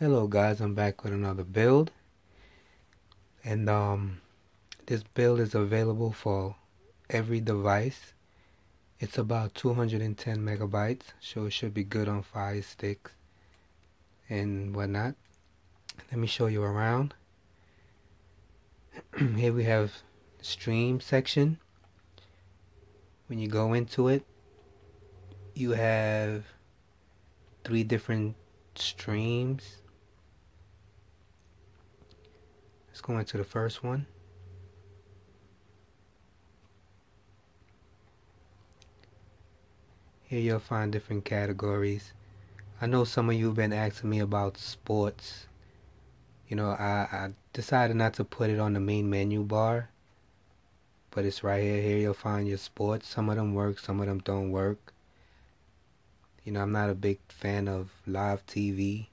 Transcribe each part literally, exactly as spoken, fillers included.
Hello guys, I'm back with another build, and um, this build is available for every device. It's about two hundred ten megabytes, so it should be good on Fire Sticks and whatnot. Let me show you around. Here we have the stream section. When you go into it, you have three different streams. Let's go into the first one. Here you'll find different categories. I know some of you have been asking me about sports. You know, I, I decided not to put it on the main menu bar, but it's right here. Here you'll find your sports. Some of them work, some of them don't work. You know, I'm not a big fan of live T V,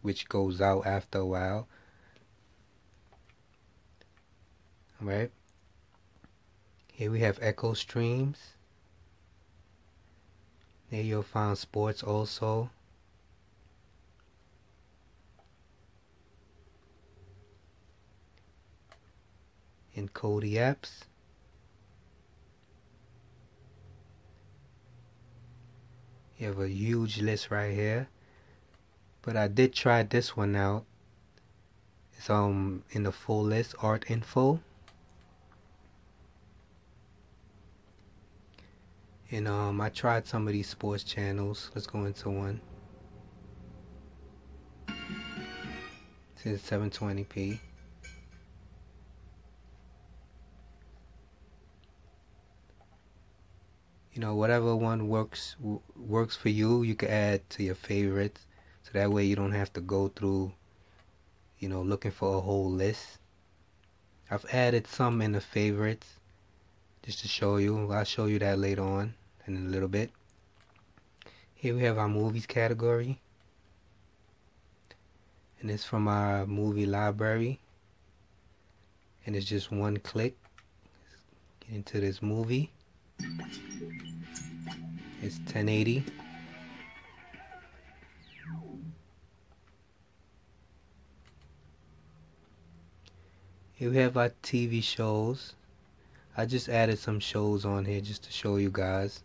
which goes out after a while. Alright, here we have echo streams. There you'll find sports also. And Kodi apps. You have a huge list right here. But I did try this one out. It's um in the full list, art info. And um, I tried some of these sports channels. Let's go into one. It's seven twenty p. You know, whatever one works w works for you, you can add to your favorites. So that way you don't have to go through, you know, looking for a whole list. I've added some in the favorites just to show you. I'll show you that later on. In a little bit. Here we have our movies category, and it's from our movie library, and it's just one click. Let's get into this movie. It's ten eighty. Here we have our T V shows. I just added some shows on here just to show you guys.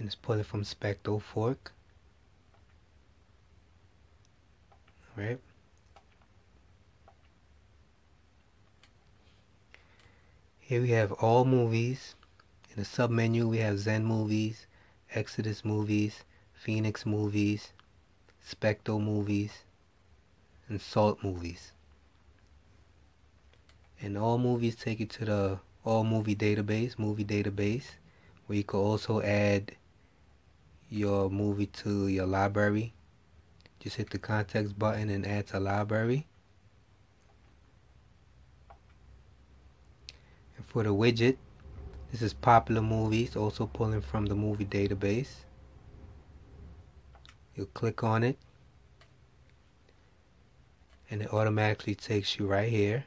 And it's pulling from Specto Fork. Alright. Here we have all movies. In the sub menu we have Zen movies, Exodus movies, Phoenix movies, Specto movies, and Salt movies. And all movies take you to the all movie database, movie database, where you can also add your movie to your library. Just hit the context button and add to library. And for the widget, this is popular movies, also pulling from the movie database. You'll click on it and it automatically takes you right here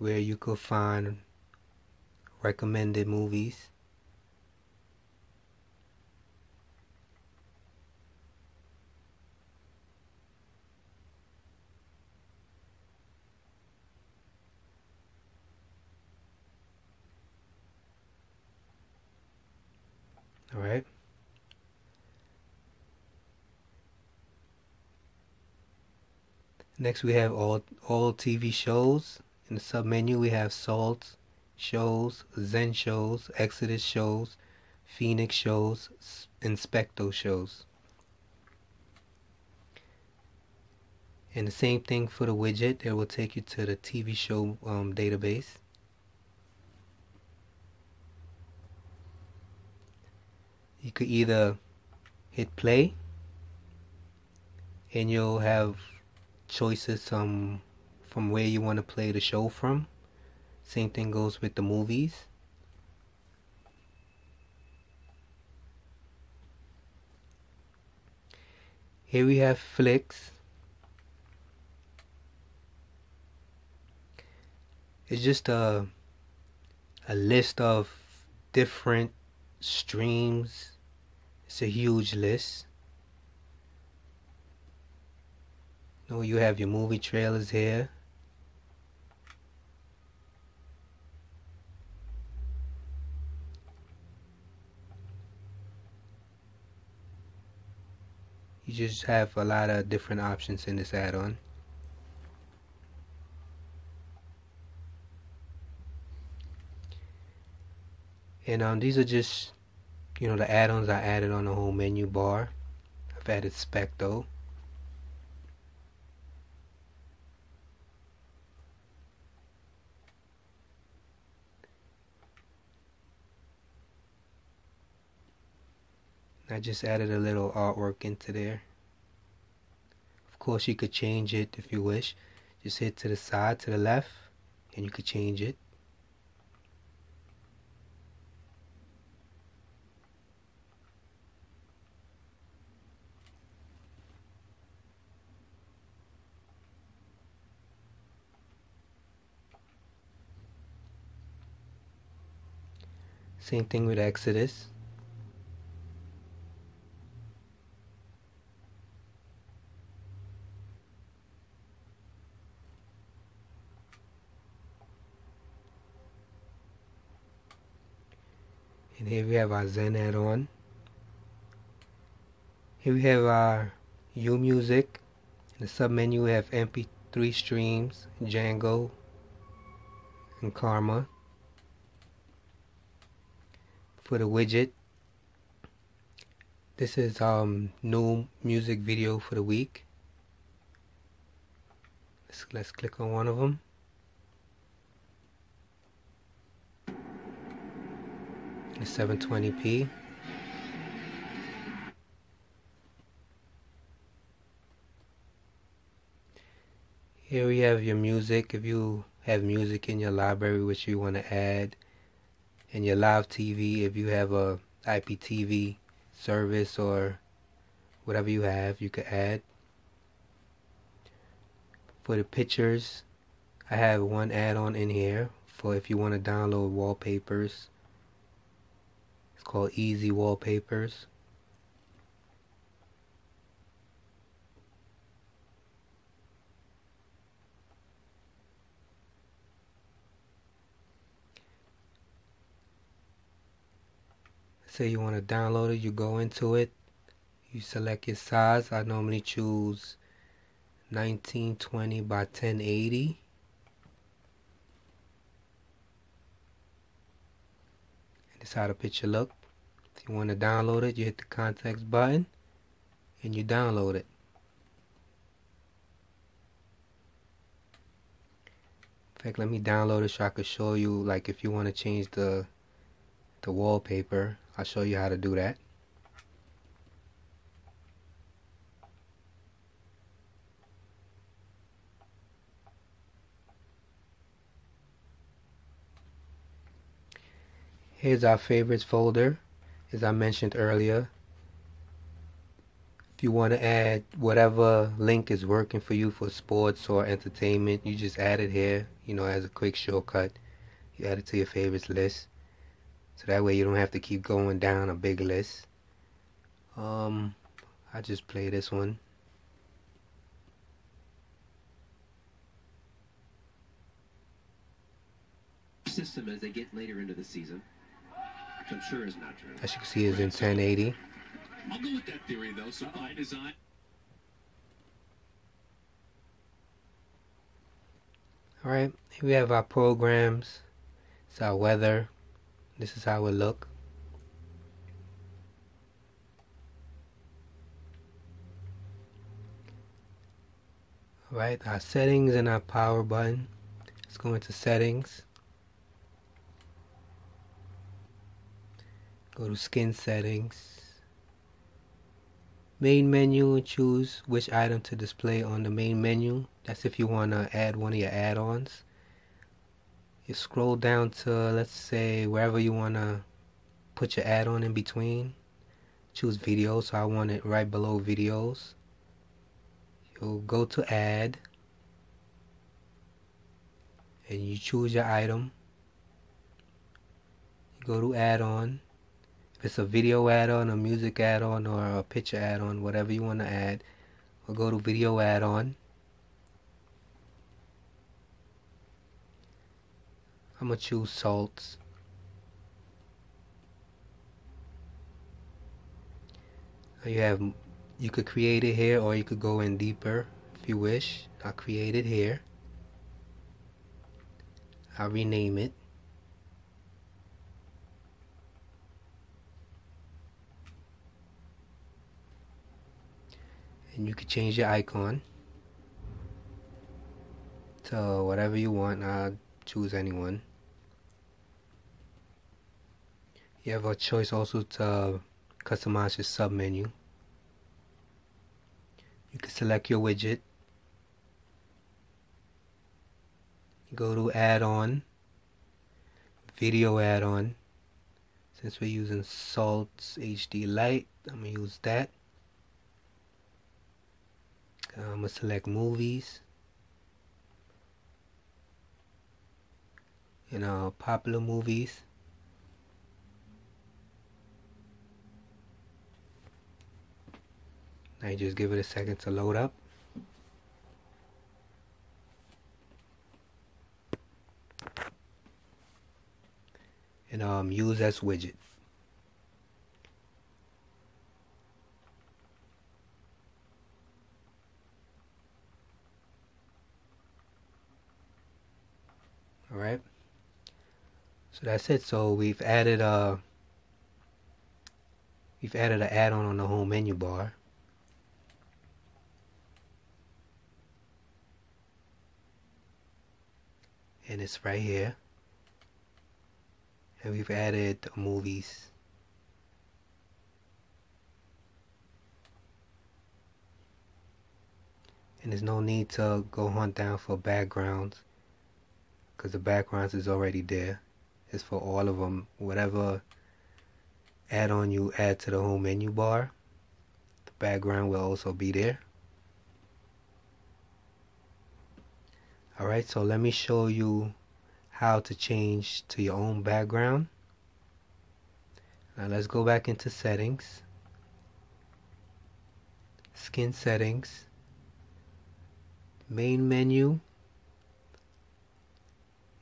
where you could find recommended movies. All right. Next we have all all T V shows. In the submenu we have Salt shows, Zen shows, Exodus shows, Phoenix shows, Inspecto shows. And the same thing for the widget. It will take you to the T V show um, database. You could either hit play and you'll have choices um, from where you want to play the show from. Same thing goes with the movies. Here we have flicks. It's just a a list of different streams. It's a huge list. Now you have your movie trailers here. You just have a lot of different options in this add-on. And um, these are just, you know, the add-ons I added on the whole menu bar. I've added Specto. I just added a little artwork into there. Of course, you could change it if you wish. Just hit to the side, to the left, and you could change it. Same thing with Exodus. And here we have our Zen add-on. Here we have our UMusic. In the submenu we have M P three streams, Django, and Karma. For the widget, this is um new music video for the week. Let's, let's click on one of them. seven twenty p. Here we have your music. If you have music in your library which you want to add, and your live T V if you have a I P T V service or whatever you have, you could add. For the pictures, I have one add-on in here for if you want to download wallpapers. It's called Easy Wallpapers. Say you want to download it, you go into it, you select your size. I normally choose nineteen twenty by ten eighty. That's how the picture look. If you want to download it, you hit the context button and you download it. In fact, let me download it so I could show you, like if you want to change the the wallpaper, I'll show you how to do that. Here's our favorites folder, as I mentioned earlier. If you want to add whatever link is working for you for sports or entertainment, you just add it here, you know, as a quick shortcut. You add it to your favorites list. So that way you don't have to keep going down a big list. Um, I just play this one. System as they get later into the season. I'm sure it's not true. As you can see, it's in ten eighty. I'll go with that theory though, so by design. Alright, here we have our programs. It's our weather. This is how it look. Alright, our settings and our power button. Let's go into settings. Go to skin settings, main menu, and choose which item to display on the main menu. That's if you want to add one of your add-ons. You scroll down to, let's say, wherever you want to put your add-on in between. Choose video, so I want it right below videos. So go to add and you choose your item. You go to add-on. If it's a video add-on, a music add-on, or a picture add-on, whatever you want to add, we'll go to video add-on. I'm gonna choose salts. You have, you could create it here, or you could go in deeper if you wish. I'll create it here. I'll rename it. And you could change your icon to whatever you want. I'll choose anyone. You have a choice also to customize your sub menu. You can select your widget. You go to add-on, video add-on. Since we're using SALT H D Lite, I'm gonna use that. I'm gonna select movies, you know, popular movies. I just give it a second to load up. And um, use as widget. Alright. So that's it. So we've added a we've added an add-on on the home menu bar. And it's right here, and we've added movies. And there's no need to go hunt down for backgrounds, because the backgrounds is already there. It's for all of them. Whatever add-on you add to the home menu bar, the background will also be there. Alright, so let me show you how to change to your own background. Now let's go back into settings, skin settings, main menu,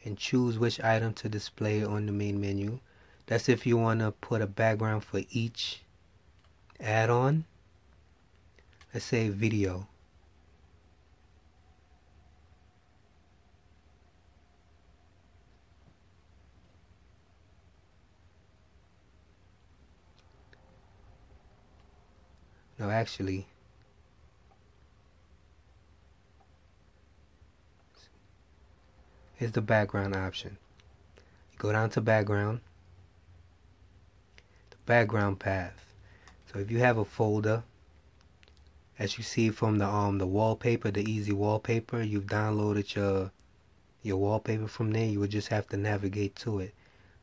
and choose which item to display on the main menu. That's if you want to put a background for each add-on. Let's say video. No, actually, here's the background option. You go down to background, the background path. So if you have a folder, as you see from the um the wallpaper, the easy wallpaper, you've downloaded your your wallpaper from there. You would just have to navigate to it.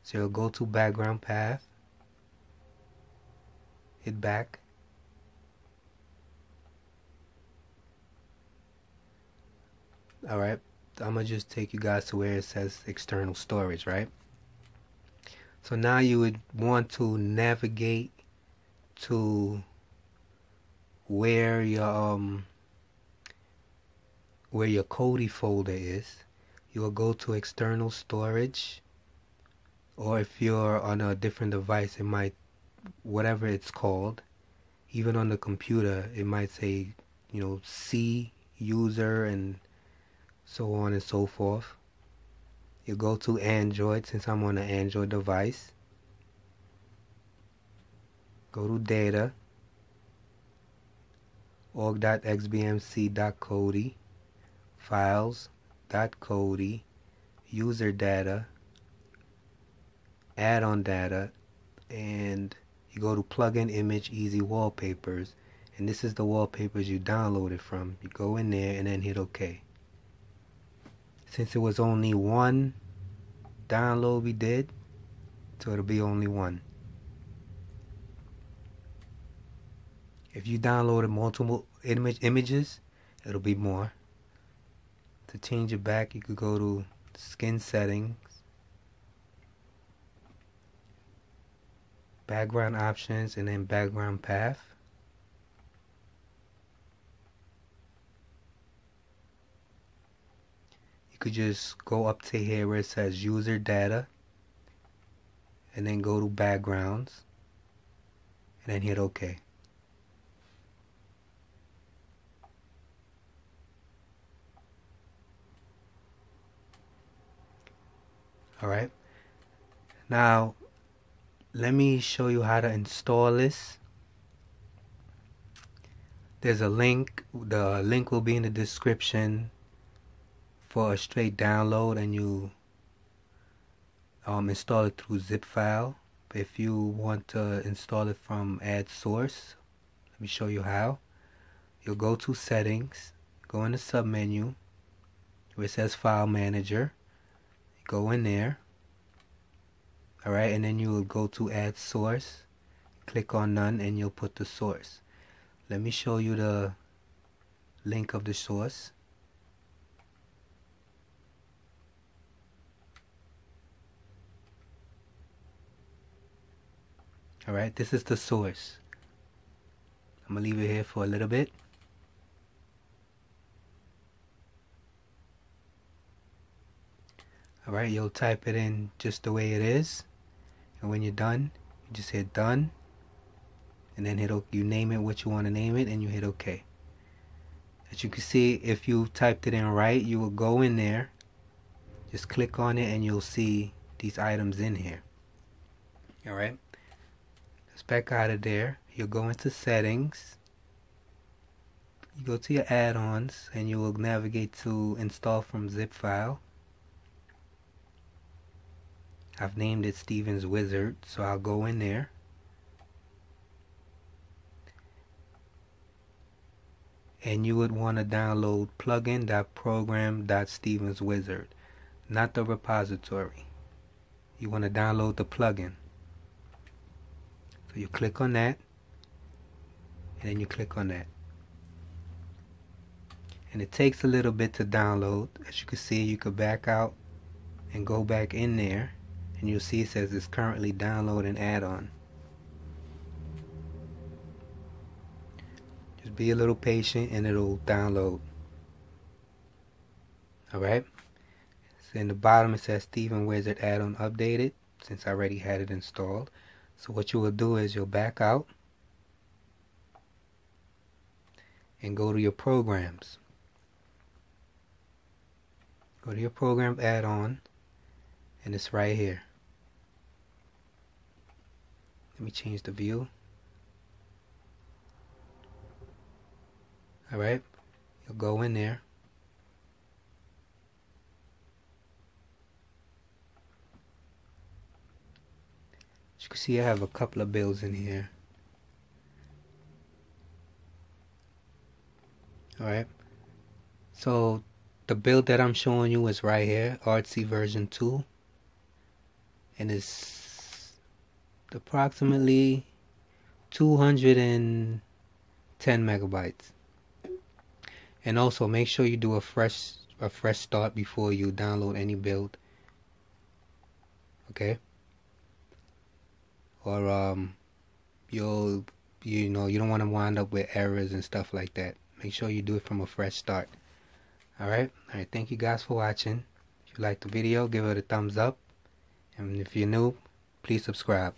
So you'll go to background path, hit back. Alright, I'm going to just take you guys to where it says external storage, right? So now you would want to navigate to where your um where your Kodi folder is. You will go to external storage, or if you're on a different device, it might, whatever it's called, even on the computer, it might say, you know, C user and so on and so forth. You go to Android, since I'm on an Android device. Go to data, org dot x b m c dot kodi, files dot kodi, user data, add-on data, and you go to plugin image easy wallpapers, and this is the wallpapers you downloaded from. You go in there and then hit OK. Since it was only one download we did, so it'll be only one. If you downloaded multiple image images, it'll be more. To change it back, you could go to skin settings, background options, and then background path. You could just go up to here where it says user data, and then go to backgrounds, and then hit OK. Alright, now let me show you how to install this. There's a link, the link will be in the description for a straight download, and you um, install it through zip file. If you want to install it from add source, let me show you how. You'll go to settings, go in the sub menu where it says file manager. Go in there, alright, and then you will go to add source, click on none, and you'll put the source. Let me show you the link of the source. Alright, this is the source. I'm gonna leave it here for a little bit. Alright, you'll type it in just the way it is, and when you're done, you just hit done, and then hit, you name it what you want to name it, and you hit OK. As you can see, if you typed it in right, you will go in there, just click on it, and you'll see these items in here. Alright, let's back out of there. You'll go into settings, you go to your add-ons, and you will navigate to install from zip file. I've named it Steven's Wizard, so I'll go in there. And you would want to download plugin dot program dot stevens wizard, not the repository. You want to download the plugin. So you click on that, and then you click on that. And it takes a little bit to download. As you can see, you could back out and go back in there, and you'll see it says it's currently downloading add-on. Just be a little patient and it'll download. Alright, so in the bottom it says Steven Wizard add-on updated, since I already had it installed. So what you will do is you'll back out and go to your programs. Go to your program add-on, and it's right here. Let me change the view. Alright, you'll go in there. As you can see, I have a couple of builds in here. Alright, so the build that I'm showing you is right here, Artsy Version Two, and it's approximately two hundred ten megabytes. And also make sure you do a fresh a fresh start before you download any build, okay? Or um you'll you know you don't want to wind up with errors and stuff like that. Make sure you do it from a fresh start. Alright, alright, thank you guys for watching. If you liked the video, give it a thumbs up, and if you're new, please subscribe.